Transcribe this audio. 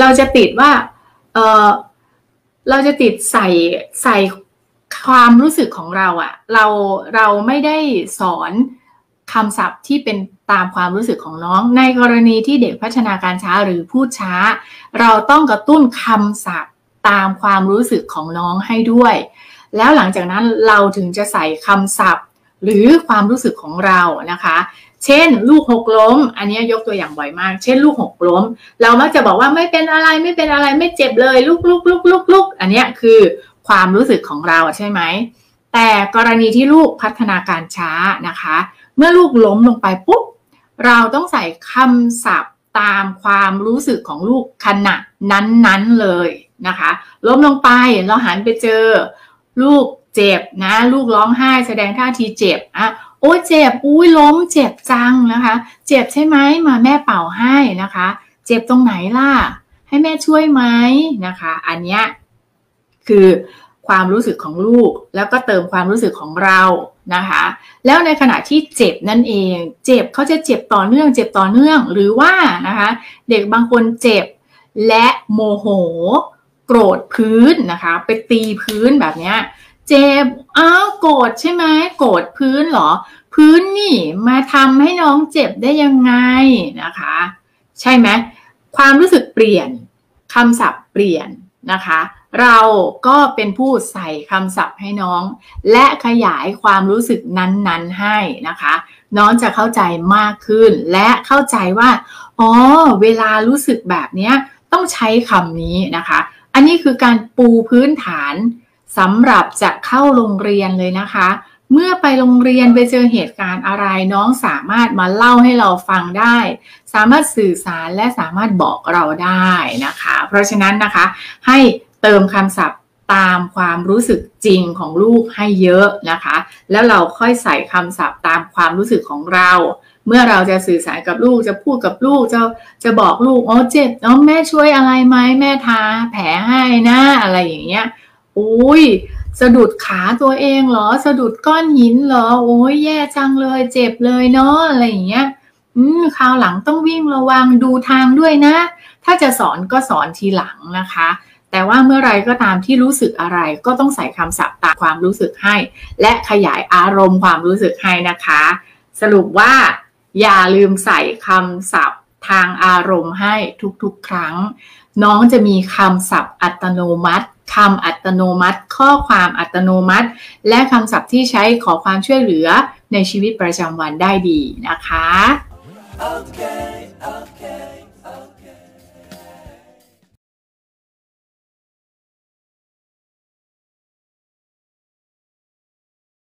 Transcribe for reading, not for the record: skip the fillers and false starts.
เราจะติดว่าเราจะติดใส่ความรู้สึกของเราอะเราไม่ได้สอนคำศัพท์ที่เป็นตามความรู้สึกของน้องในกรณีที่เด็กพัฒนาการช้าหรือพูดช้าเราต้องกระตุ้นคำศัพท์ตามความรู้สึกของน้องให้ด้วยแล้วหลังจากนั้นเราถึงจะใส่คำศัพท์หรือความรู้สึกของเรานะคะเช่นลูกหกล้มอันนี้ยกตัวอย่างบ่อยมากเช่นลูกหกล้มเรามักจะบอกว่าไม่เป็นอะไรไม่เป็นอะไรไม่เจ็บเลยลุกอันนี้คือความรู้สึกของเราใช่ไหมแต่กรณีที่ลูกพัฒนาการช้านะคะเมื่อลูกล้มลงไปปุ๊บเราต้องใส่คำศัพท์ตามความรู้สึกของลูกขณะนั้นๆเลยนะคะล้มลงไปเราหันไปเจอลูกเจ็บนะลูกร้องไห้แสดงท่าทีเจ็บอ่ะโอ้เจ็บอุ้ยล้มเจ็บจังนะคะเจ็บใช่ไหมมาแม่เป่าให้นะคะเจ็บตรงไหนล่ะให้แม่ช่วยไหมนะคะอันเนี้ยคือความรู้สึกของลูกแล้วก็เติมความรู้สึกของเรานะคะแล้วในขณะที่เจ็บนั่นเองเจ็บเขาจะเจ็บต่อเนื่องเจ็บต่อเนื่องหรือว่านะคะเด็กบางคนเจ็บและโมโหโกรธพื้นนะคะไปตีพื้นแบบนี้เจ็บอ้าวโกรธใช่ไหมโกรธพื้นเหรอพื้นนี่มาทำให้น้องเจ็บได้ยังไงนะคะใช่ไหมความรู้สึกเปลี่ยนคำศัพท์เปลี่ยนนะคะเราก็เป็นผู้ใส่คำศัพท์ให้น้องและขยายความรู้สึกนั้นๆให้นะคะน้องจะเข้าใจมากขึ้นและเข้าใจว่าอ๋อเวลารู้สึกแบบนี้ต้องใช้คำนี้นะคะอันนี้คือการปูพื้นฐานสำหรับจะเข้าโรงเรียนเลยนะคะเมื่อไปโรงเรียนไปเจอเหตุการณ์อะไรน้องสามารถมาเล่าให้เราฟังได้สามารถสื่อสารและสามารถบอกเราได้นะคะเพราะฉะนั้นนะคะให้เติมคำศัพท์ตามความรู้สึกจริงของลูกให้เยอะนะคะแล้วเราค่อยใส่คำศัพท์ตามความรู้สึกของเราเมื่อเราจะสื่อสารกับลูกจะพูดกับลูกจะบอกลูกอ๋อเจ็บน้องแม่ช่วยอะไรไหมแม่ทาแผลให้นะอะไรอย่างเงี้ยอุ้ยสะดุดขาตัวเองเหรอสะดุดก้อนหินเหรอโอ้ยแย่จังเลยเจ็บเลยเนาะอะไรอย่างเงี้ยคราวหลังต้องวิ่งระวังดูทางด้วยนะถ้าจะสอนก็สอนทีหลังนะคะแต่ว่าเมื่อไรก็ตามที่รู้สึกอะไรก็ต้องใส่คำศัพท์ตามความรู้สึกให้และขยายอารมณ์ความรู้สึกให้นะคะสรุปว่าอย่าลืมใส่คำศัพท์ทางอารมณ์ให้ทุกๆครั้งน้องจะมีคำศัพท์อัตโนมัติคำอัตโนมัติข้อความอัตโนมัติและคำศัพท์ที่ใช้ขอความช่วยเหลือในชีวิตประจำวันได้ดีนะคะ okay.